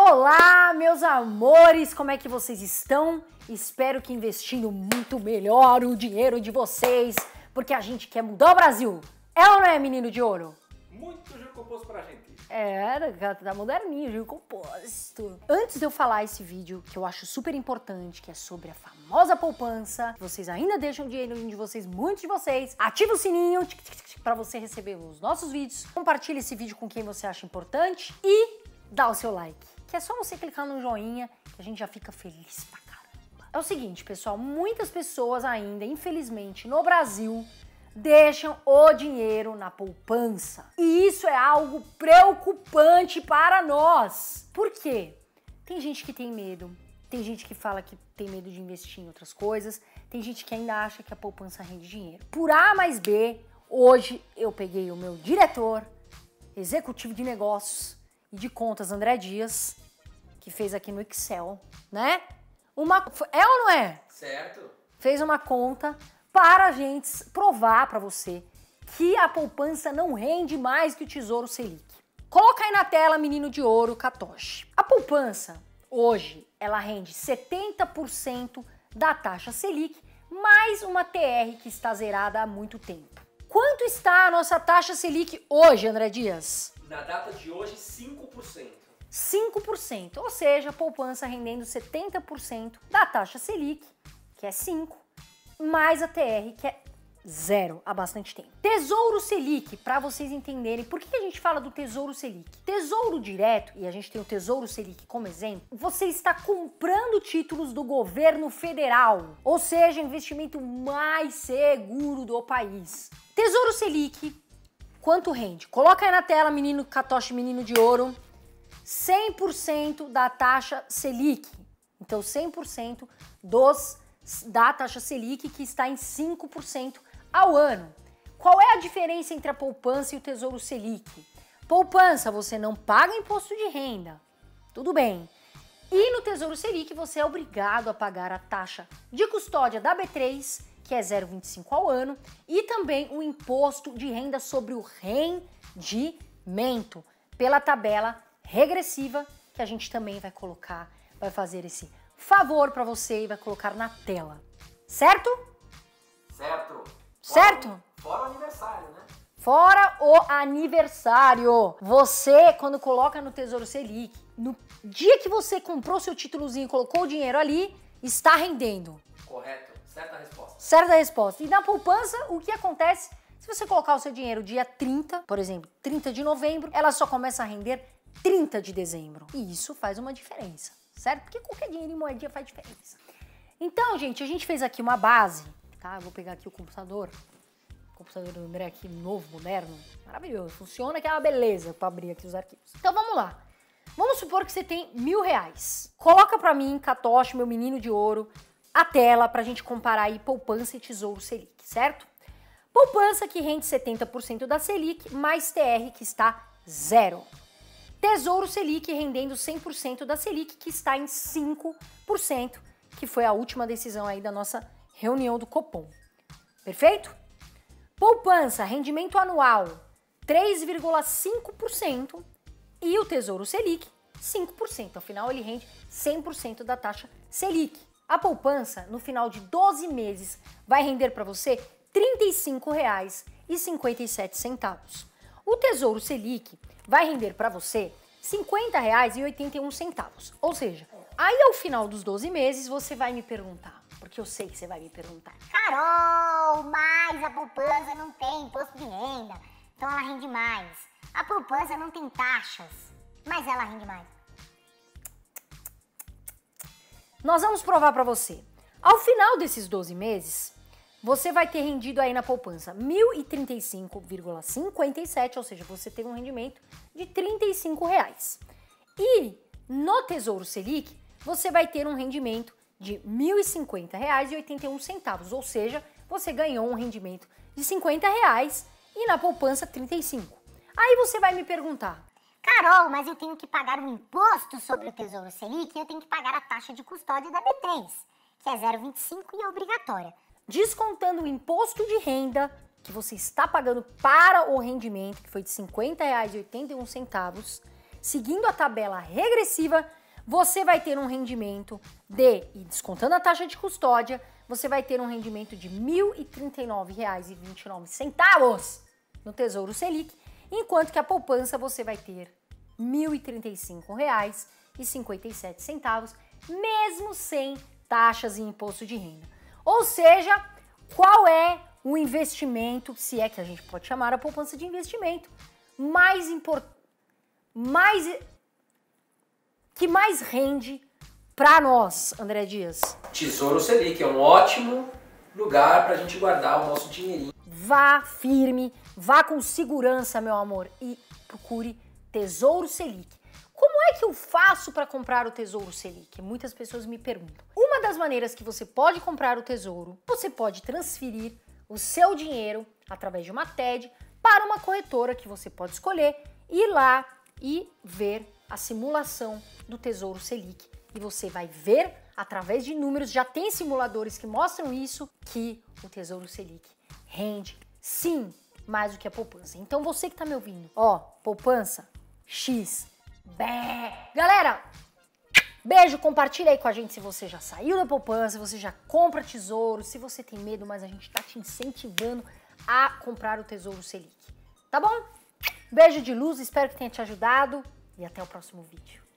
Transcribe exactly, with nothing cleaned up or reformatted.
Olá, meus amores, como é que vocês estão? Espero que investindo muito melhor o dinheiro de vocês, porque a gente quer mudar o Brasil. É ou não é, menino de ouro? Muito Gil Composto pra gente. É, tá moderninho, Gil Composto. Antes de eu falar esse vídeo, que eu acho super importante, que é sobre a famosa poupança, vocês ainda deixam o dinheiro de vocês, muitos de vocês, ativa o sininho tic, tic, tic, pra você receber os nossos vídeos, compartilha esse vídeo com quem você acha importante e dá o seu like, que é só você clicar no joinha, que a gente já fica feliz pra caramba. É o seguinte, pessoal, muitas pessoas ainda, infelizmente, no Brasil, deixam o dinheiro na poupança. E isso é algo preocupante para nós. Por quê? Tem gente que tem medo, tem gente que fala que tem medo de investir em outras coisas, tem gente que ainda acha que a poupança rende dinheiro. Por A mais B, hoje eu peguei o meu diretor, executivo de negócios e de contas, André Dias, que fez aqui no Excel, né? Uma... É ou não é? Certo. Fez uma conta para a gente provar para você que a poupança não rende mais que o Tesouro Selic. Coloca aí na tela, menino de ouro, Katoshi. A poupança, hoje, ela rende setenta por cento da taxa Selic, mais uma T R que está zerada há muito tempo. Quanto está a nossa taxa Selic hoje, André Dias? Na data de hoje, cinco por cento. cinco por cento, ou seja, a poupança rendendo setenta por cento da taxa Selic, que é cinco por cento. Mais a T R, que é zero há bastante tempo. Tesouro Selic, para vocês entenderem por que a gente fala do Tesouro Selic. Tesouro direto, e a gente tem o Tesouro Selic como exemplo, você está comprando títulos do governo federal, ou seja, investimento mais seguro do país. Tesouro Selic, quanto rende? Coloca aí na tela, menino Katoshi, menino de ouro, cem por cento da taxa Selic. Então, cem por cento dos da taxa Selic, que está em cinco por cento ao ano. Qual é a diferença entre a poupança e o Tesouro Selic? Poupança, você não paga imposto de renda, tudo bem. E no Tesouro Selic, você é obrigado a pagar a taxa de custódia da B três, que é zero vírgula vinte e cinco por cento ao ano, e também o imposto de renda sobre o rendimento, pela tabela regressiva, que a gente também vai colocar, vai fazer esse favor para você e vai colocar na tela. Certo? Certo. Certo? Fora o aniversário, né? Fora o aniversário. Você, quando coloca no Tesouro Selic, no dia que você comprou seu títulozinho e colocou o dinheiro ali, está rendendo. Correto. Certa resposta. Certa resposta. E na poupança, o que acontece? Se você colocar o seu dinheiro dia trinta, por exemplo, trinta de novembro, ela só começa a render trinta de dezembro. E isso faz uma diferença. Certo? Porque qualquer dinheiro em moedinha faz diferença. Então, gente, a gente fez aqui uma base, tá? Eu vou pegar aqui o computador. O computador do André aqui, novo, moderno. Maravilhoso. Funciona que é uma beleza pra abrir aqui os arquivos. Então, vamos lá. Vamos supor que você tem mil reais. Coloca pra mim, Katoshi, meu menino de ouro, a tela pra gente comparar aí poupança e Tesouro Selic, certo? Poupança que rende setenta por cento da Selic, mais T R que está zero. Tesouro Selic rendendo cem por cento da Selic, que está em cinco por cento, que foi a última decisão aí da nossa reunião do Copom. Perfeito? Poupança, rendimento anual três vírgula cinco por cento e o Tesouro Selic cinco por cento. Afinal, ele rende cem por cento da taxa Selic. A poupança, no final de doze meses, vai render para você trinta e cinco reais e cinquenta e sete centavos. O Tesouro Selic vai render para você cinquenta reais e oitenta e um centavos. Ou seja, aí ao final dos doze meses você vai me perguntar, porque eu sei que você vai me perguntar: Carol, mas a poupança não tem imposto de renda, então ela rende mais. A poupança não tem taxas, mas ela rende mais. Nós vamos provar para você. Ao final desses doze meses, você vai ter rendido aí na poupança mil e trinta e cinco reais e cinquenta e sete centavos, ou seja, você teve um rendimento de trinta e cinco reais. E no Tesouro Selic, você vai ter um rendimento de mil e cinquenta reais e oitenta e um centavos, ou seja, você ganhou um rendimento de cinquenta reais e na poupança trinta e cinco reais. Aí você vai me perguntar: Carol, mas eu tenho que pagar um imposto sobre o Tesouro Selic e eu tenho que pagar a taxa de custódia da B três, que é zero vírgula vinte e cinco por cento e é obrigatória. Descontando o imposto de renda que você está pagando para o rendimento, que foi de cinquenta reais e oitenta e um centavos, seguindo a tabela regressiva, você vai ter um rendimento de, e descontando a taxa de custódia, você vai ter um rendimento de mil e trinta e nove reais e vinte e nove centavos no Tesouro Selic, enquanto que a poupança você vai ter mil e trinta e cinco reais e cinquenta e sete centavos, mesmo sem taxas e imposto de renda. Ou seja, qual é o investimento, se é que a gente pode chamar a poupança de investimento, mais importante, mais que mais rende para nós, André Dias? Tesouro Selic é um ótimo lugar para a gente guardar o nosso dinheirinho. Vá firme, vá com segurança, meu amor, e procure Tesouro Selic. Como é que eu faço para comprar o Tesouro Selic? Muitas pessoas me perguntam. Uma das maneiras que você pode comprar o Tesouro, você pode transferir o seu dinheiro através de uma T E D para uma corretora que você pode escolher, ir lá e ver a simulação do Tesouro Selic, e você vai ver através de números, já tem simuladores que mostram isso, que o Tesouro Selic rende sim mais do que a poupança. Então você que tá me ouvindo, ó, poupança, X, bé. Galera, beijo, compartilha aí com a gente se você já saiu da poupança, se você já compra Tesouro, se você tem medo, mas a gente tá te incentivando a comprar o Tesouro Selic, tá bom? Beijo de luz, espero que tenha te ajudado. E até o próximo vídeo.